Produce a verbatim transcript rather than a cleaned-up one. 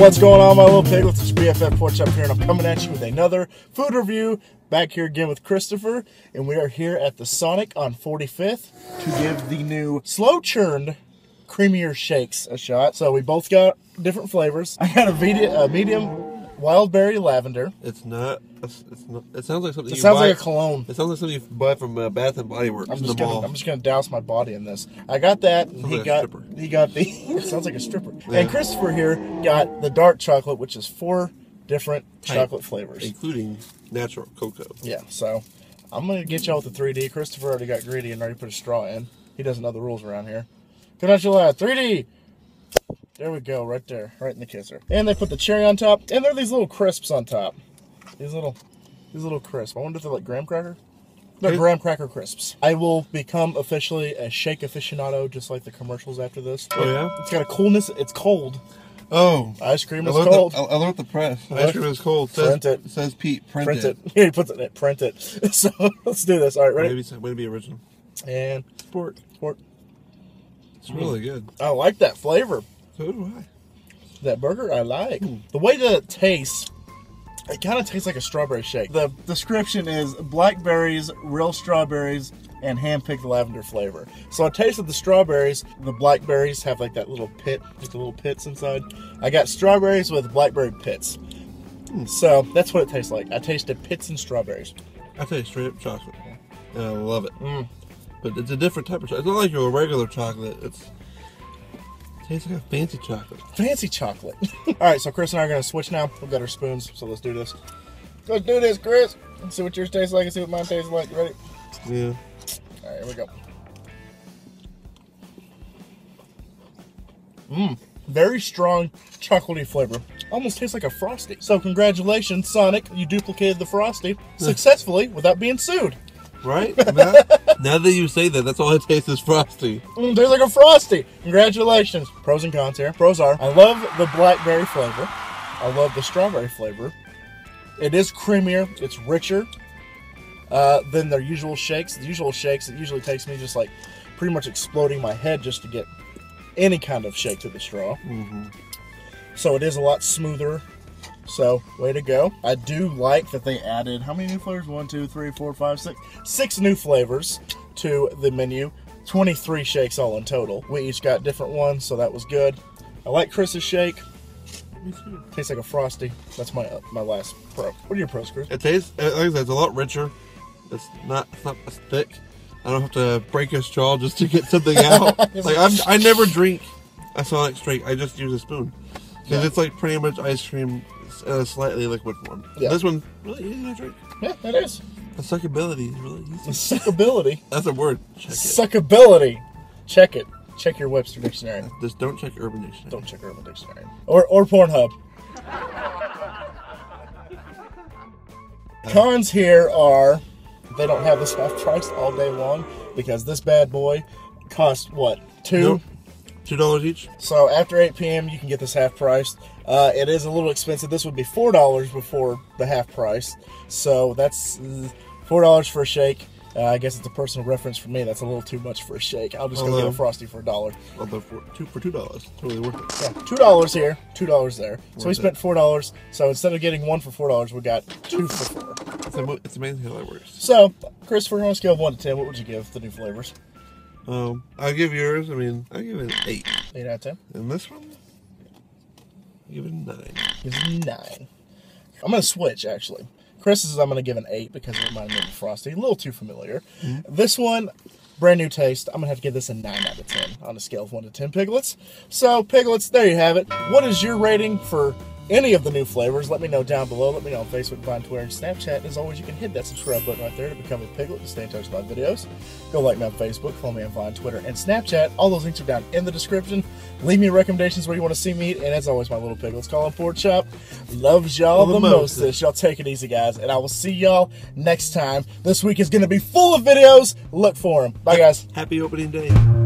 What's going on, my little piglets? It's B F F Porch up here, and I'm coming at you with another food review. Back here again with Christopher, and we are here at the Sonic on forty-fifth to give the new slow churned creamier shakes a shot. So we both got different flavors. I got a, a medium Wildberry Lavender. It's not. It's, it's not. It sounds like something. It you sounds buy, like a cologne. It sounds like something you buy from uh, Bath and Body Works. I'm just gonna. Mall. I'm just gonna douse my body in this. I got that. And he like got. He got the. It sounds like a stripper. Yeah. And Christopher here got the dark chocolate, which is four different Type, chocolate flavors, including natural cocoa. Yeah. So, I'm gonna get y'all with the three D. Christopher already got greedy and already put a straw in. He doesn't know the rules around here. Good night, July. three D. There we go, right there, right in the kisser. And they put the cherry on top, and there are these little crisps on top. These little, these little crisps. I wonder if they're like graham cracker? They're graham cracker crisps. I will become officially a shake aficionado, just like the commercials after this. Oh yeah? It's got a coolness, it's cold. Oh. Ice cream is cold. The, I love the press. Ice cream is cold. Says, print it. Says Pete, print, print it. it. Here, he puts it in it, print it. So, let's do this, all right, ready? Way to be, way to be original. And, sport. Sport. It's mm. really good. I like that flavor. So do I. That burger I like. Mm. The way that it tastes, it kind of tastes like a strawberry shake. The description is blackberries, real strawberries, and hand-picked lavender flavor. So I tasted the strawberries. The blackberries have like that little pit, like the little pits inside. I got strawberries with blackberry pits. Mm. So that's what it tastes like. I tasted pits and strawberries. I taste straight up chocolate, and I love it. Mm. But it's a different type of chocolate. It's not like your regular chocolate. It's It's like a fancy chocolate. Fancy chocolate. All right, so Chris and I are going to switch now. We've got our spoons, so let's do this. Let's do this, Chris. Let's see what yours tastes like and see what mine tastes like. You ready? Yeah. All right, here we go. Mmm. Very strong chocolatey flavor. Almost tastes like a Frosty. So congratulations, Sonic. You duplicated the Frosty successfully without being sued. Right? Now, now that you say that, that's all it tastes is Frosty. Mm, tastes like a Frosty. Congratulations. Pros and cons here. Pros are, I love the blackberry flavor. I love the strawberry flavor. It is creamier. It's richer uh, than their usual shakes. The usual shakes, it usually takes me just like pretty much exploding my head just to get any kind of shake to the straw. Mm-hmm. So it is a lot smoother. So, way to go. I do like that they added, how many new flavors? One, two, three, four, five, six. Six new flavors to the menu. twenty-three shakes all in total. We each got different ones, so that was good. I like Chris's shake. Tastes like a Frosty. That's my uh, my last pro. What are your pros, Chris? It tastes, like I said, it's a lot richer. It's not, it's not as thick. I don't have to break a straw just to get something out. Like, I'm, I never drink a Sonic straight. I just use a spoon. Because yeah. It's like pretty much ice cream. Uh, slightly liquid form. Yeah. This one, really easy to drink. Yeah, it is. The suckability is really easy. Suckability? That's a word. Check it. Suckability. Check it. Check your Webster Dictionary. Just don't check Urban Dictionary. Don't check Urban Dictionary. Or, or Pornhub. Cons here are, they don't have this half priced all day long because this bad boy cost, what, two? Nope. Two dollars each. So after eight P M you can get this half priced. Uh, it is a little expensive. This would be four dollars before the half price. So that's four dollars for a shake. Uh, I guess it's a personal reference for me. That's a little too much for a shake. I'm just gonna um, get a Frosty for a dollar. Although for two for two dollars, totally worth it. Yeah, two dollars here, two dollars there. Worth so we spent four dollars. So instead of getting one for four dollars, we got two for four. It's, a, it's amazing how that works. So, Christopher, on a scale of one to ten, what would you give the new flavors? Um, I'll give yours, I mean, I'll give it an eight. eight out of ten. And this one, I'll give it a nine. Give it a nine. I'm going to switch, actually. Chris's, I'm going to give an eight because it reminded me of Frosty. A little too familiar. Mm-hmm. This one, brand new taste. I'm going to have to give this a nine out of ten on a scale of one to ten piglets. So, piglets, there you have it. What is your rating for any of the new flavors? Let me know down below. Let me know on Facebook, Vine, Twitter, and Snapchat. And as always, you can hit that subscribe button right there to become a piglet and stay in touch with my videos. Go like me on Facebook, follow me on Vine, Twitter, and Snapchat. All those links are down in the description. Leave me recommendations where you want to see me. And as always, my little piglets, Colin Pork Chop loves y'all the most. Y'all take it easy, guys. And I will see y'all next time. This week is going to be full of videos. Look for them. Bye, guys. Happy opening day.